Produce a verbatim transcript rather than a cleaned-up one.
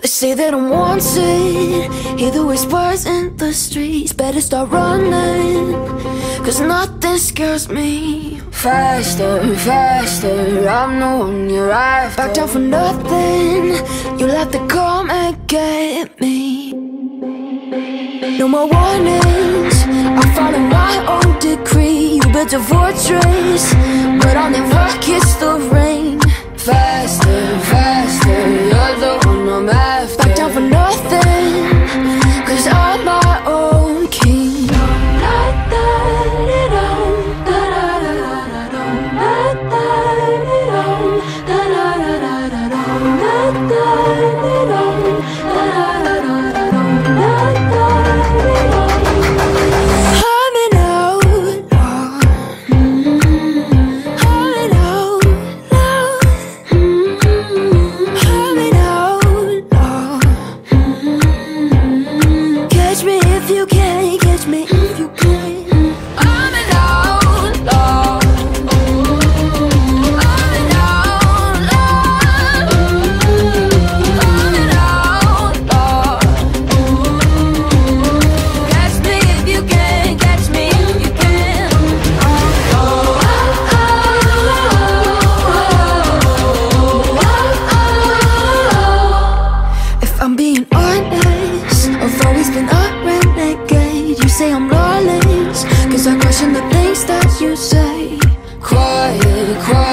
They say that I'm wanted, hear the whispers in the streets. Better start running, cause nothing scares me. Faster, faster, I'm the one you're after. Back down for nothing, you'll have to come and get me. No more warnings, I'm following my own decree. You built a fortress, but I'll never kiss the rain. Faster, faster, you're the one I'm after. Back down for nothing, cause I'm my own king. Cause I question the things that you say. Quiet, quiet.